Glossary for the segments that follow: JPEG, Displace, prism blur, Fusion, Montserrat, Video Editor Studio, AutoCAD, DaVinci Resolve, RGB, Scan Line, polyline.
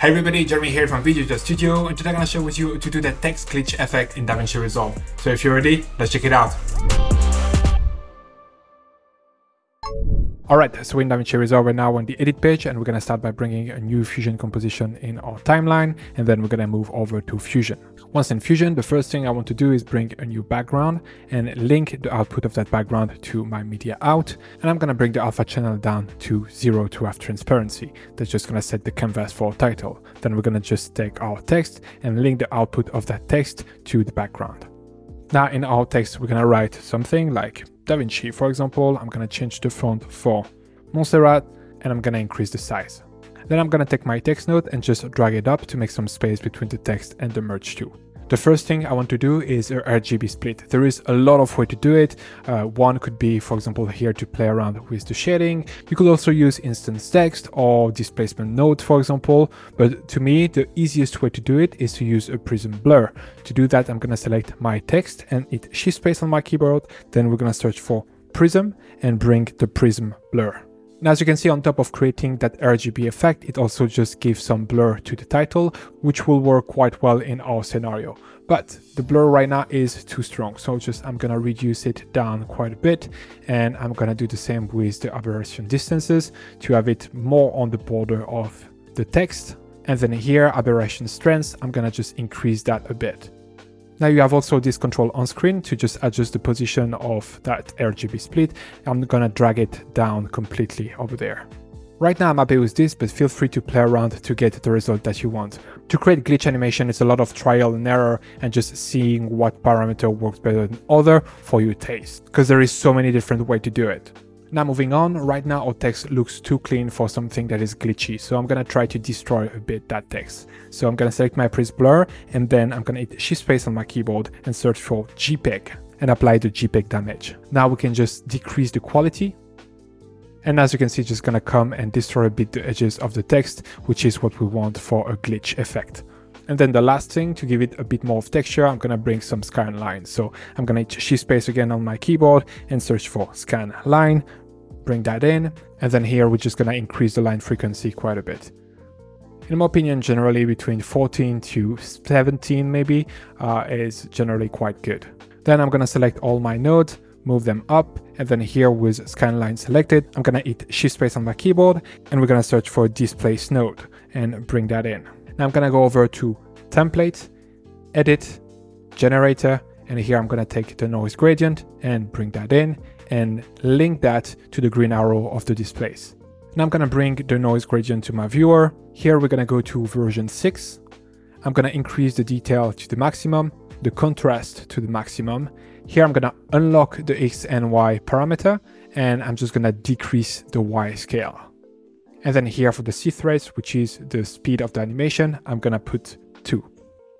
Hey everybody, Jeremy here from Video Editor Studio, and today I'm gonna share with you to do the text glitch effect in DaVinci Resolve. So if you're ready, let's check it out. Alright, so in DaVinci Resolve we're now on the edit page, and we're gonna start by bringing a new Fusion composition in our timeline, and then we're gonna move over to Fusion. Once in Fusion, the first thing I want to do is bring a new background and link the output of that background to my media out, and I'm gonna bring the alpha channel down to 0 to have transparency. That's just gonna set the canvas for our title. Then we're gonna just take our text and link the output of that text to the background. Now in our text, we're gonna write something like DaVinci, for example. I'm gonna change the font for Montserrat, and I'm gonna increase the size. Then I'm gonna take my text node and just drag it up to make some space between the text and the merge two. The first thing I want to do is a RGB split. There is a lot of way to do it. One could be, for example, here to play around with the shading. You could also use instance text or displacement node, for example. But to me, the easiest way to do it is to use a prism blur. To do that, I'm gonna select my text and hit shift space on my keyboard. Then we're gonna search for prism and bring the prism blur. Now, as you can see, on top of creating that RGB effect, it also just gives some blur to the title, which will work quite well in our scenario. But the blur right now is too strong, so I'm gonna reduce it down quite a bit, and I'm gonna do the same with the aberration distances to have it more on the border of the text. And then here, aberration strength, I'm gonna just increase that a bit. Now you have also this control on screen to just adjust the position of that RGB split. I'm gonna drag it down completely over there. Right now I'm happy with this, but feel free to play around to get the result that you want. To create glitch animation, it's a lot of trial and error and just seeing what parameter works better than other for your taste, because there is so many different ways to do it. Now moving on, right now our text looks too clean for something that is glitchy, so I'm gonna try to destroy a bit that text. So I'm gonna select my prism blur, and then I'm gonna hit shift space on my keyboard and search for JPEG and apply the JPEG damage. Now we can just decrease the quality, and as you can see, just gonna come and destroy a bit the edges of the text, which is what we want for a glitch effect. And then the last thing, to give it a bit more of texture, I'm gonna bring some scan line. So I'm gonna hit shift space again on my keyboard and search for scan line, bring that in. And then here, we're just gonna increase the line frequency quite a bit. In my opinion, generally between 14 to 17 maybe is generally quite good. Then I'm gonna select all my nodes, move them up. And then here with scan line selected, I'm gonna hit shift space on my keyboard, and we're gonna search for Displace node and bring that in. Now I'm gonna go over to template, edit, generator, and here I'm gonna take the noise gradient and bring that in and link that to the green arrow of the displays. Now I'm gonna bring the noise gradient to my viewer. Here we're gonna go to version 6. I'm gonna increase the detail to the maximum, the contrast to the maximum. Here I'm gonna unlock the X and Y parameter, and I'm just gonna decrease the Y scale. And then here for the C-threads, which is the speed of the animation, I'm gonna put 2.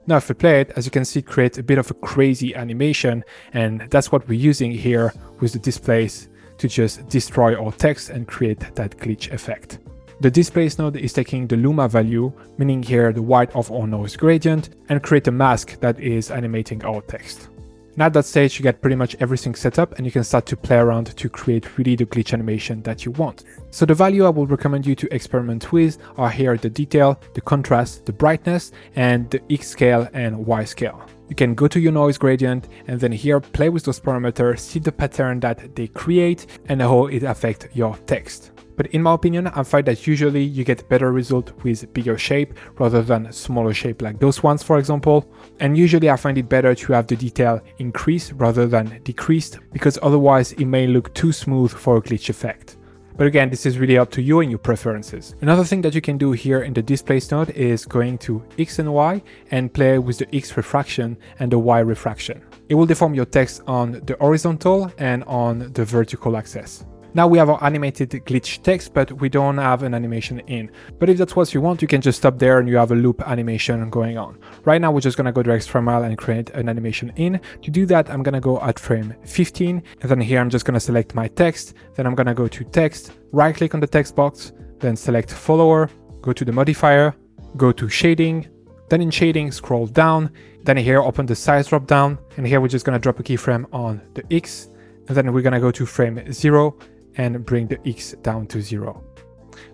Now if we play it, as you can see, it creates a bit of a crazy animation, and that's what we're using here with the displays to just destroy our text and create that glitch effect. The Displace node is taking the luma value, meaning here the width of our noise gradient, and create a mask that is animating our text. And at that stage, you get pretty much everything set up, and you can start to play around to create really the glitch animation that you want. So the value I would recommend you to experiment with are here the detail, the contrast, the brightness, and the X scale and Y scale. You can go to your noise gradient and then here play with those parameters, see the pattern that they create and how it affects your text. But in my opinion, I find that usually you get better result with bigger shape rather than smaller shape like those ones, for example. And usually I find it better to have the detail increased rather than decreased, because otherwise it may look too smooth for a glitch effect. But again, this is really up to you and your preferences. Another thing that you can do here in the Displace node is going to X and Y and play with the X refraction and the Y refraction. It will deform your text on the horizontal and on the vertical axis. Now we have our animated glitch text, but we don't have an animation in. But if that's what you want, you can just stop there and you have a loop animation going on. Right now, we're just gonna go the extra mile and create an animation in. To do that, I'm gonna go at frame 15, and then here I'm just gonna select my text. Then I'm gonna go to text, right click on the text box, then select follower, go to the modifier, go to shading, then in shading, scroll down. Then here, open the size drop down, and here we're just gonna drop a keyframe on the X, and then we're gonna go to frame 0, and bring the X down to 0.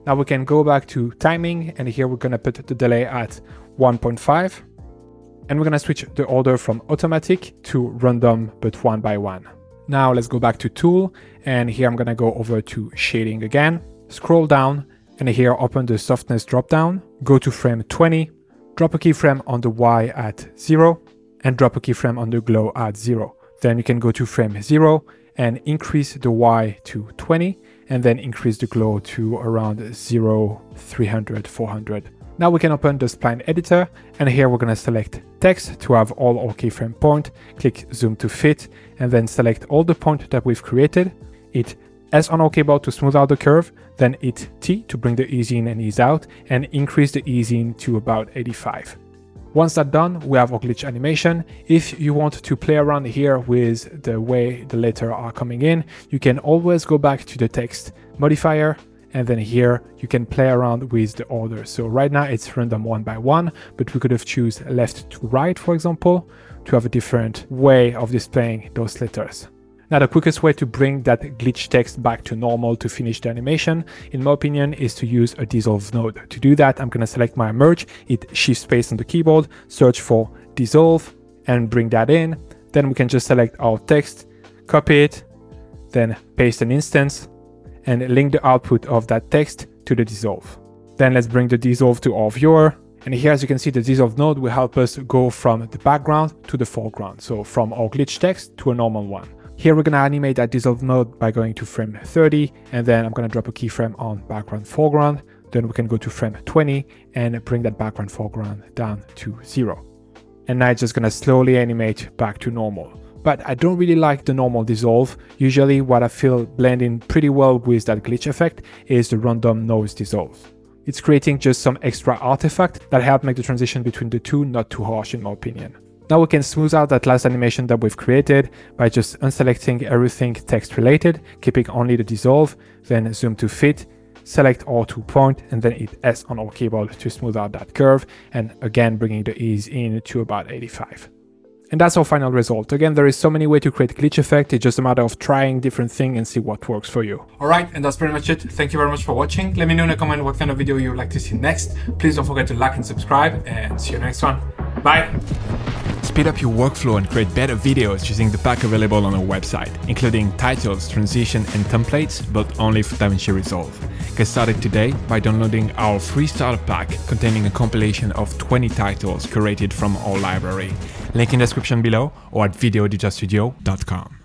Now we can go back to timing, and here we're going to put the delay at 1.5, and we're going to switch the order from automatic to random, but one by one. Now let's go back to tool, and here I'm going to go over to shading again, scroll down, and here open the softness dropdown, go to frame 20, drop a keyframe on the Y at 0, and drop a keyframe on the glow at 0. Then you can go to frame 0 and increase the Y to 20, and then increase the glow to around 0, 300, 400. Now we can open the spline editor, and here we're going to select text to have all our keyframe point, click zoom to fit, and then select all the point that we've created. Hit S on our keyboard to smooth out the curve, then hit T to bring the ease in and ease out, and increase the ease in to about 85. Once that's done, we have our glitch animation. If you want to play around here with the way the letters are coming in, you can always go back to the text modifier, and then here you can play around with the order. So right now it's random one by one, but we could have choose left to right, for example, to have a different way of displaying those letters. Now the quickest way to bring that glitch text back to normal to finish the animation, in my opinion, is to use a dissolve node. To do that, I'm going to select my merge, hit shift space on the keyboard, search for dissolve, and bring that in. Then we can just select our text, copy it, then paste an instance, and link the output of that text to the dissolve. Then let's bring the dissolve to our viewer. And here, as you can see, the dissolve node will help us go from the background to the foreground. So from our glitch text to a normal one. Here we're going to animate that dissolve node by going to frame 30, and then I'm going to drop a keyframe on background foreground. Then we can go to frame 20 and bring that background foreground down to 0. And now it's just going to slowly animate back to normal. But I don't really like the normal dissolve. Usually what I feel blend in pretty well with that glitch effect is the random noise dissolve. It's creating just some extra artifact that help make the transition between the two not too harsh in my opinion. Now we can smooth out that last animation that we've created by just unselecting everything text related, keeping only the dissolve, then zoom to fit, select our 2 point, and then hit S on our keyboard to smooth out that curve, and again bringing the ease in to about 85. And that's our final result. Again, there is so many ways to create glitch effect. It's just a matter of trying different things and see what works for you. All right, and that's pretty much it. Thank you very much for watching. Let me know in a comment what kind of video you would like to see next. Please don't forget to like and subscribe, and see you next one. Bye. Speed up your workflow and create better videos using the pack available on our website, including titles, transition, and templates, but only for DaVinci Resolve. Get started today by downloading our free starter pack containing a compilation of 20 titles curated from our library. Link in the description below or at videoeditorstudio.com.